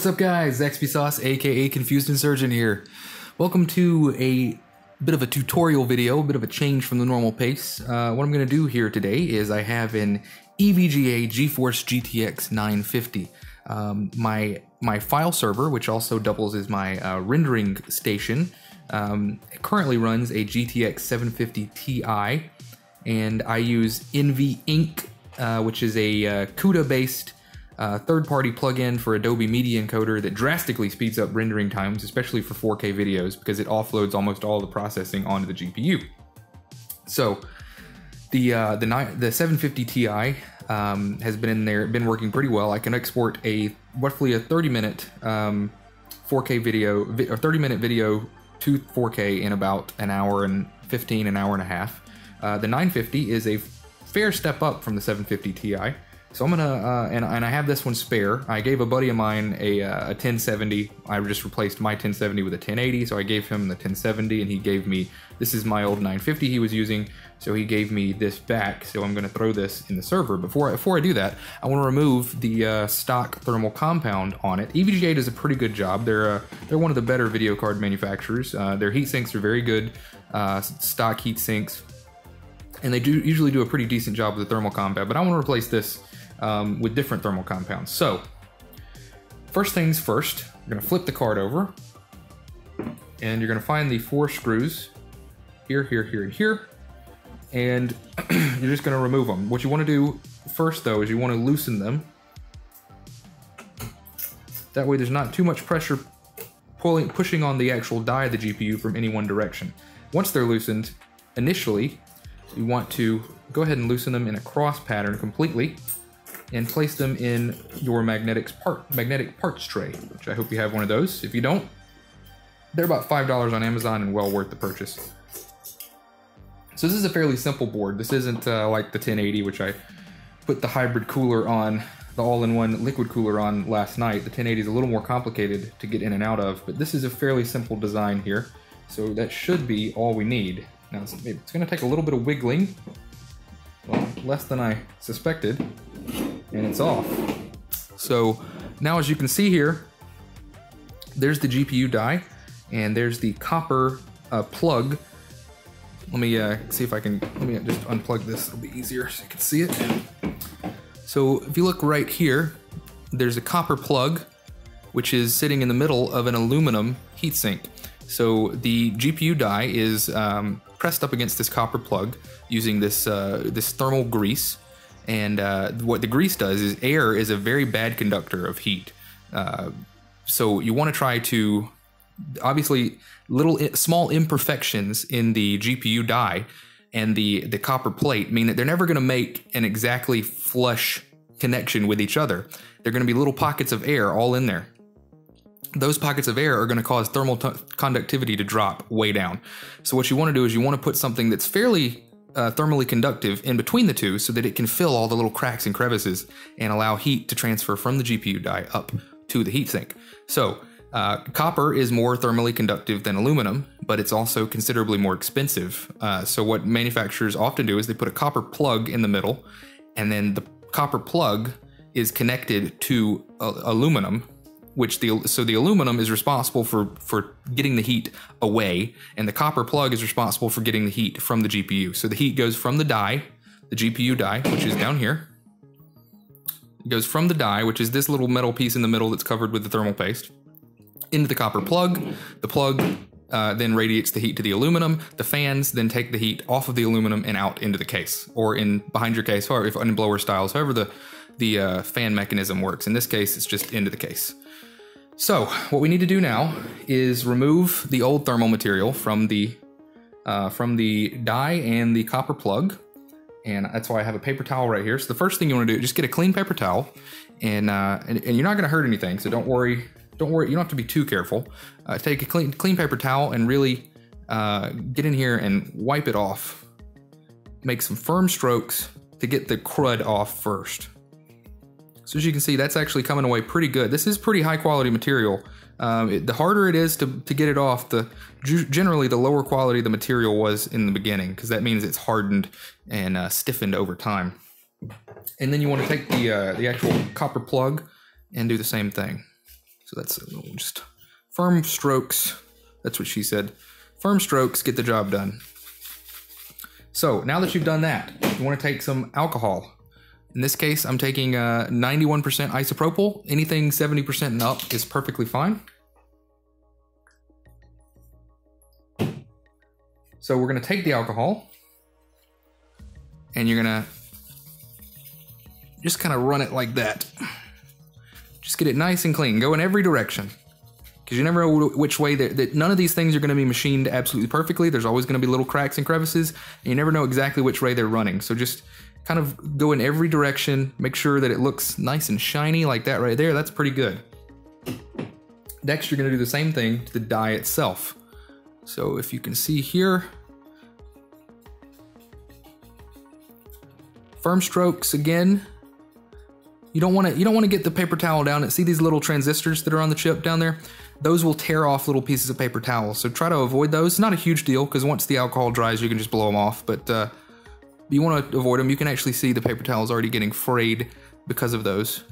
What's up, guys? XPSauce, aka Confused Insurgent here. Welcome to a bit of a tutorial video, a bit of a change from the normal pace. What I'm going to do here today is I have an EVGA GeForce GTX 950. My file server, which also doubles as my rendering station, currently runs a GTX 750 Ti, and I use NV Inc., which is a CUDA-based third-party plugin for Adobe Media Encoder that drastically speeds up rendering times, especially for 4K videos, because it offloads almost all the processing onto the GPU. So the 750 Ti has been in there, been working pretty well. I can export a roughly a 30-minute 4K video, or 30-minute video to 4K in about an hour and 15, an hour and a half. The 950 is a fair step up from the 750 Ti. So I'm gonna, and I have this one spare. I gave a buddy of mine a 1070. I just replaced my 1070 with a 1080. So I gave him the 1070 and he gave me, this is my old 950 he was using. So he gave me this back. So I'm gonna throw this in the server. Before I do that, I wanna remove the stock thermal compound on it. EVGA does a pretty good job. They're one of the better video card manufacturers. Their heat sinks are very good, stock heat sinks. And they do usually do a pretty decent job with the thermal compound, but I wanna replace this with different thermal compounds. So first things first, you're gonna flip the card over and you're gonna find the four screws here, here, here, and here. And you're just gonna remove them. What you wanna do first though, is you wanna loosen them. That way there's not too much pressure pushing on the actual die of the GPU from any one direction. Once they're loosened, initially, you want to go ahead and loosen them in a cross pattern completely, and place them in your magnetic parts tray, which I hope you have one of those. If you don't, they're about $5 on Amazon and well worth the purchase. So this is a fairly simple board. This isn't like the 1080, which I put the hybrid cooler on, the all-in-one liquid cooler on last night. The 1080 is a little more complicated to get in and out of, but this is a fairly simple design here. So that should be all we need. Now it's gonna take a little bit of wiggling, well, less than I suspected. And it's off. So now, as you can see here, there's the GPU die and there's the copper plug. Let me see if I can, let me just unplug this, it'll be easier so you can see it. So if you look right here, there's a copper plug, which is sitting in the middle of an aluminum heatsink. So the GPU die is pressed up against this copper plug using this, this thermal grease. And what the grease does is air is a very bad conductor of heat. So you want to try to, obviously, small imperfections in the GPU die and the copper plate mean that they're never going to make an exactly flush connection with each other. They're going to be little pockets of air all in there. Those pockets of air are going to cause thermal conductivity to drop way down. So what you want to do is you want to put something that's fairly thermally conductive in between the two so that it can fill all the little cracks and crevices and allow heat to transfer from the GPU die up to the heatsink. So copper is more thermally conductive than aluminum, but it's also considerably more expensive. So what manufacturers often do is they put a copper plug in the middle, and then the copper plug is connected to aluminum, so the aluminum is responsible for getting the heat away, and the copper plug is responsible for getting the heat from the GPU. So the heat goes from the die, the GPU die, which is down here. It goes from the die, which is this little metal piece in the middle that's covered with the thermal paste, into the copper plug. The plug then radiates the heat to the aluminum. The fans then take the heat off of the aluminum and out into the case, or in behind your case, or if in blower styles, however the fan mechanism works. In this case, it's just into the case. So what we need to do now is remove the old thermal material from the die and the copper plug. And that's why I have a paper towel right here. So the first thing you want to do is just get a clean paper towel, and you're not going to hurt anything. So don't worry. You don't have to be too careful. Take a clean paper towel and really get in here and wipe it off. Make some firm strokes to get the crud off first. So as you can see, that's actually coming away pretty good. This is pretty high quality material. The harder it is to get it off, generally the lower quality the material was in the beginning, because that means it's hardened and stiffened over time. And then you want to take the actual copper plug and do the same thing. So that's just firm strokes. That's what she said. Firm strokes get the job done. So now that you've done that, you want to take some alcohol. In this case, I'm taking 91% isopropyl. Anything 70% and up is perfectly fine. So we're going to take the alcohol and you're going to just kind of run it like that. Just get it nice and clean. Go in every direction, because you never know which way that none of these things are going to be machined absolutely perfectly. There's always going to be little cracks and crevices, and you never know exactly which way they're running. So just kind of go in every direction. Make sure that it looks nice and shiny like that right there. That's pretty good. Next, you're going to do the same thing to the die itself. So if you can see here, firm strokes again. You don't want to get the paper towel down. See these little transistors that are on the chip down there? Those will tear off little pieces of paper towel. So try to avoid those. It's not a huge deal, because once the alcohol dries, you can just blow them off. But you want to avoid them. You can actually see the paper towel is already getting frayed because of those.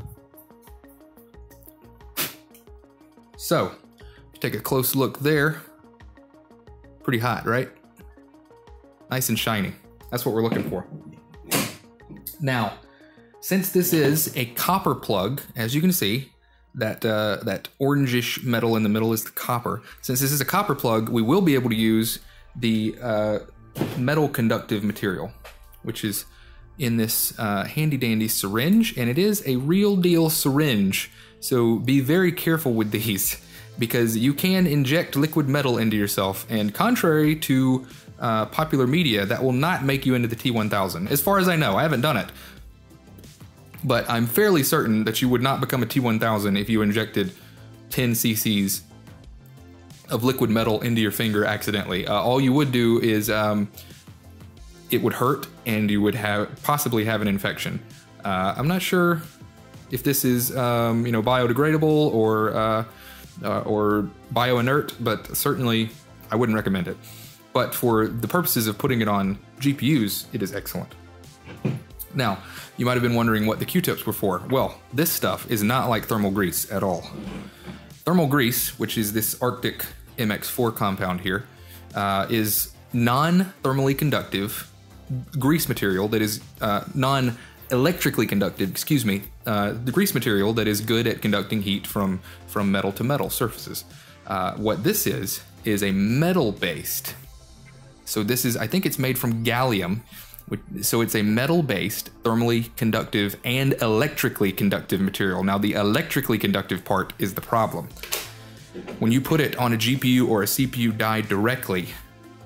So take a close look there. Pretty hot, right? Nice and shiny. That's what we're looking for. Now, since this is a copper plug, as you can see, that orangish metal in the middle is the copper. Since this is a copper plug, we will be able to use the metal conductive material, which is in this handy dandy syringe, and it is a real deal syringe. So be very careful with these, because you can inject liquid metal into yourself, and contrary to popular media, that will not make you into the T1000. As far as I know, I haven't done it, but I'm fairly certain that you would not become a T1000 if you injected 10 cc's of liquid metal into your finger accidentally. All you would do is it would hurt, and you would possibly have an infection. I'm not sure if this is you know, biodegradable or bioinert, but certainly I wouldn't recommend it. But for the purposes of putting it on GPUs, it is excellent. Now, you might have been wondering what the Q-tips were for. Well, this stuff is not like thermal grease at all. Thermal grease, which is this Arctic MX4 compound here, is non-thermally conductive grease material that is non-electrically conductive, excuse me, the grease material that is good at conducting heat from metal to metal surfaces. What this is a metal-based. So this is, I think it's made from gallium. So it's a metal-based, thermally conductive, and electrically conductive material. Now, the electrically conductive part is the problem. When you put it on a GPU or a CPU die directly,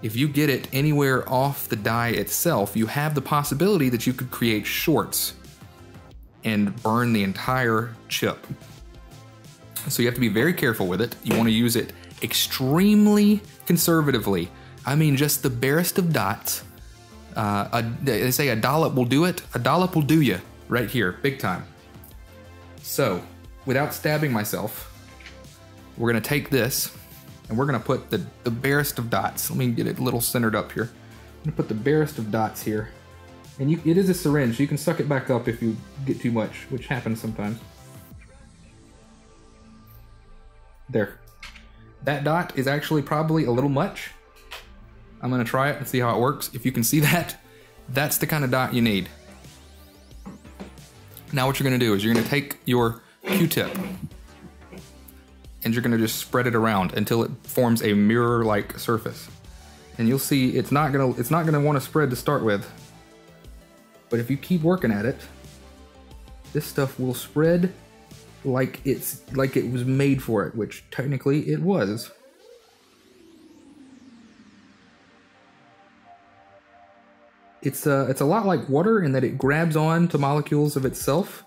if you get it anywhere off the die itself, you have the possibility that you could create shorts and burn the entire chip. So you have to be very careful with it. You want to use it extremely conservatively. I mean, just the barest of dots. They say a dollop will do it. A dollop will do you right here, big time. So without stabbing myself, we're going to take this and we're going to put the barest of dots. Let me get it a little centered up here. I'm going to put the barest of dots here. And it is a syringe, so you can suck it back up if you get too much, which happens sometimes. There. That dot is actually probably a little much. I'm gonna try it and see how it works. If you can see that, that's the kind of dot you need. Now what you're gonna do is you're gonna take your Q-tip and you're gonna just spread it around until it forms a mirror-like surface. And you'll see it's not gonna wanna spread to start with, but if you keep working at it, this stuff will spread like it was made for it, which technically it was. It's a lot like water in that it grabs on to molecules of itself.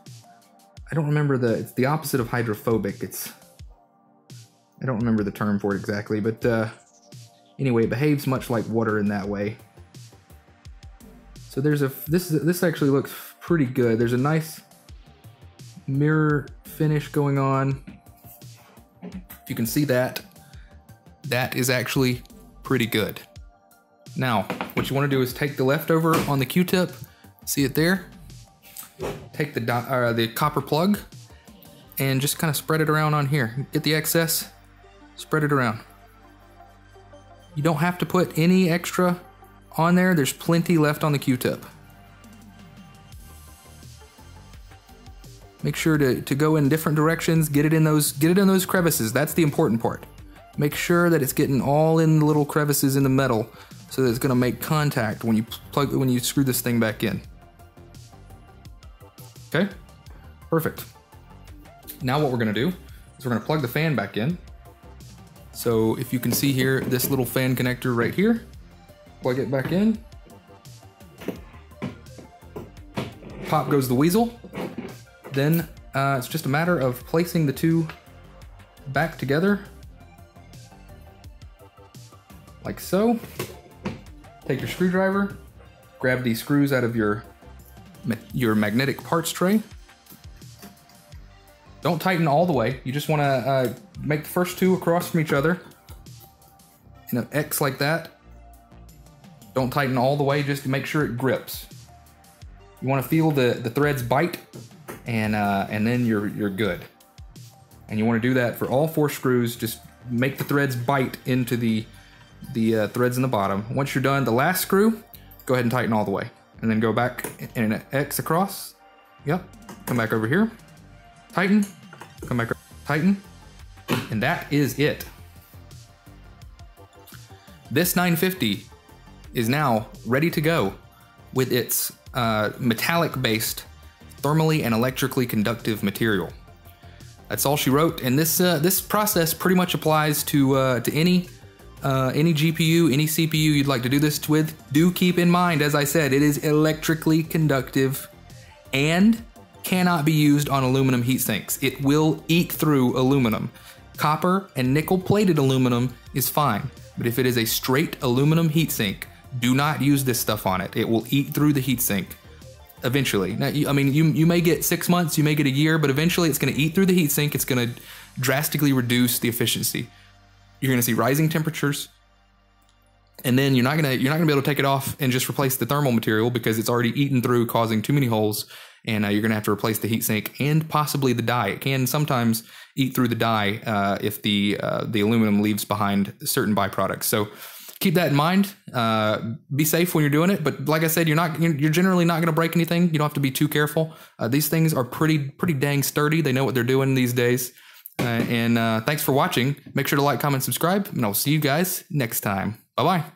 I don't remember it's the opposite of hydrophobic. I don't remember the term for it exactly, but anyway, it behaves much like water in that way. So this actually looks pretty good. There's a nice mirror finish going on. If you can see that is actually pretty good. Now, what you want to do is take the leftover on the Q-tip, see it there, take the copper plug, and just kind of spread it around on here. Get the excess, spread it around. You don't have to put any extra on there. There's plenty left on the Q-tip. Make sure to go in different directions, get it in those crevices. That's the important part. Make sure that it's getting all in the little crevices in the metal so that it's gonna make contact when you screw this thing back in. Okay, perfect. Now what we're gonna do is we're gonna plug the fan back in. So if you can see here, this little fan connector right here, plug it back in. Pop goes the weasel. Then it's just a matter of placing the two back together, like so. Take your screwdriver, grab these screws out of your magnetic parts tray. Don't tighten all the way. You just want to make the first two across from each other in an X like that. Don't tighten all the way, just make sure it grips. You want to feel the threads bite. And then you're good. And you want to do that for all four screws. Just make the threads bite into the threads in the bottom. Once you're done, the last screw, go ahead and tighten all the way. And then go back and X across. Yep. Come back over here. Tighten. Come back. Tighten. And that is it. This 950 is now ready to go with its metallic-based thermally and electrically conductive material. That's all she wrote, and this process pretty much applies to any GPU, any CPU you'd like to do this with. Do keep in mind, as I said, it is electrically conductive and cannot be used on aluminum heat sinks. It will eat through aluminum. Copper and nickel-plated aluminum is fine, but if it is a straight aluminum heatsink, do not use this stuff on it. It will eat through the heatsink. Eventually. Now, I mean, you may get 6 months, you may get a year, but eventually it's going to eat through the heatsink. It's going to drastically reduce the efficiency. You're going to see rising temperatures, and then you're not going to be able to take it off and just replace the thermal material because it's already eaten through, causing too many holes. And you're going to have to replace the heatsink and possibly the die. It can sometimes eat through the die if the aluminum leaves behind certain byproducts. So keep that in mind. Be safe when you're doing it, but like I said, you're generally not going to break anything. You don't have to be too careful. These things are pretty dang sturdy. They know what they're doing these days. Thanks for watching. Make sure to like, comment, subscribe, and I'll see you guys next time. Bye-bye.